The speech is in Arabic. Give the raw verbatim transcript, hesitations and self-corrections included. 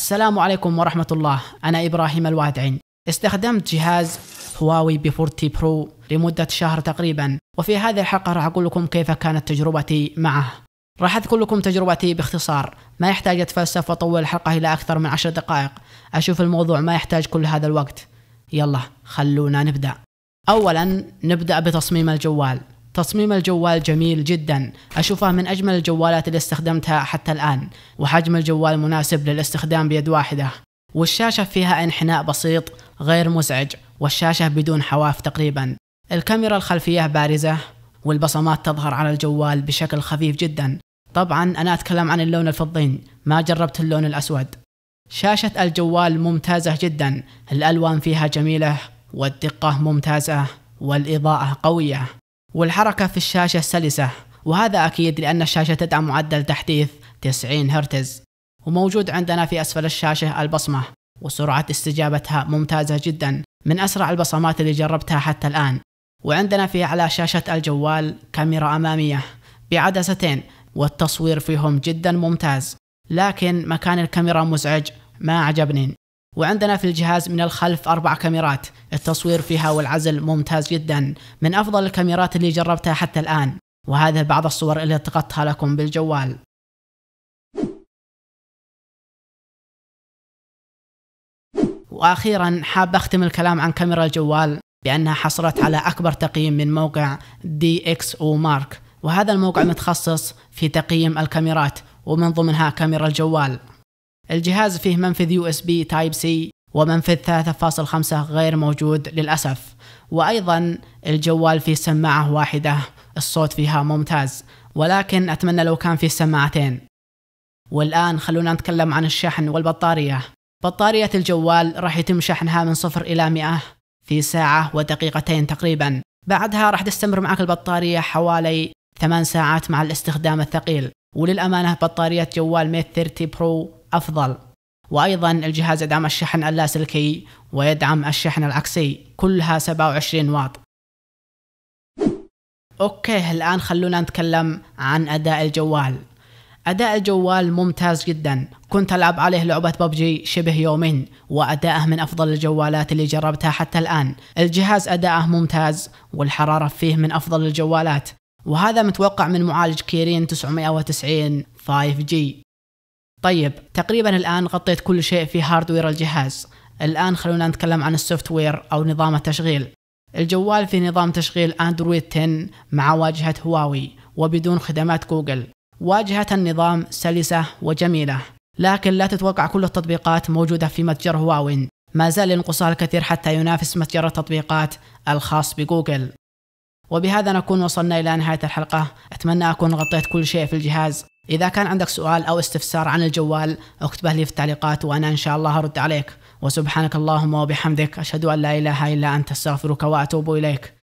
السلام عليكم ورحمة الله. أنا إبراهيم الوادعي. استخدمت جهاز هواوي بي أربعين برو لمدة شهر تقريبا، وفي هذه الحلقة راح أقول لكم كيف كانت تجربتي معه. راح أذكر لكم تجربتي باختصار، ما يحتاج أتفلسف وأطول الحلقة إلى أكثر من عشر دقائق. أشوف الموضوع ما يحتاج كل هذا الوقت. يلا خلونا نبدأ. أولا نبدأ بتصميم الجوال. تصميم الجوال جميل جدا، أشوفه من أجمل الجوالات اللي استخدمتها حتى الآن، وحجم الجوال مناسب للاستخدام بيد واحدة، والشاشة فيها انحناء بسيط غير مزعج، والشاشة بدون حواف تقريبا. الكاميرا الخلفية بارزة، والبصمات تظهر على الجوال بشكل خفيف جدا. طبعا أنا أتكلم عن اللون الفضي، ما جربت اللون الأسود. شاشة الجوال ممتازة جدا، الألوان فيها جميلة، والدقة ممتازة، والإضاءة قوية، والحركة في الشاشة سلسة، وهذا أكيد لأن الشاشة تدعم معدل تحديث تسعين هرتز. وموجود عندنا في أسفل الشاشة البصمة، وسرعة استجابتها ممتازة جدا، من أسرع البصمات اللي جربتها حتى الآن. وعندنا في أعلى شاشة الجوال كاميرا أمامية بعدستين، والتصوير فيهم جدا ممتاز، لكن مكان الكاميرا مزعج ما عجبني. وعندنا في الجهاز من الخلف أربع كاميرات، التصوير فيها والعزل ممتاز جدا، من أفضل الكاميرات اللي جربتها حتى الآن. وهذا بعض الصور اللي التقطتها لكم بالجوال. وأخيرا حاب أختم الكلام عن كاميرا الجوال بأنها حصلت على أكبر تقييم من موقع دي إكس أو مارك، وهذا الموقع متخصص في تقييم الكاميرات، ومن ضمنها كاميرا الجوال. الجهاز فيه منفذ يو إس بي تايب سي ومنفذ ثلاثة فاصلة خمسة غير موجود للأسف. وأيضا الجوال فيه سماعة واحدة، الصوت فيها ممتاز، ولكن أتمنى لو كان فيه سماعتين. والآن خلونا نتكلم عن الشحن والبطارية. بطارية الجوال راح يتم شحنها من صفر إلى مئة في ساعة ودقيقتين تقريبا، بعدها راح تستمر معك البطارية حوالي ثمان ساعات مع الاستخدام الثقيل. وللأمانة بطارية جوال ميت ثلاثين برو أفضل. وأيضا الجهاز يدعم الشحن اللاسلكي ويدعم الشحن العكسي، كلها سبعة وعشرين واط. أوكي، الآن خلونا نتكلم عن أداء الجوال. أداء الجوال ممتاز جدا، كنت ألعب عليه لعبة ببجي شبه يومين، وأداءه من أفضل الجوالات اللي جربتها حتى الآن. الجهاز أداءه ممتاز، والحرارة فيه من أفضل الجوالات، وهذا متوقع من معالج كيرين تسعمائة وتسعين فايف جي. طيب تقريبا الآن غطيت كل شيء في هاردوير الجهاز. الآن خلونا نتكلم عن السوفتوير أو نظام التشغيل. الجوال في نظام تشغيل أندرويد عشرة مع واجهة هواوي وبدون خدمات جوجل. واجهة النظام سلسة وجميلة، لكن لا تتوقع كل التطبيقات موجودة في متجر هواوي، ما زال ينقصها الكثير حتى ينافس متجر التطبيقات الخاص بجوجل. وبهذا نكون وصلنا إلى نهاية الحلقة، أتمنى أكون غطيت كل شيء في الجهاز. إذا كان عندك سؤال أو استفسار عن الجوال اكتبه لي في التعليقات، وأنا إن شاء الله هرد عليك. وسبحانك اللهم وبحمدك، أشهد أن لا إله إلا أنت، أستغفرك وأتوب إليك.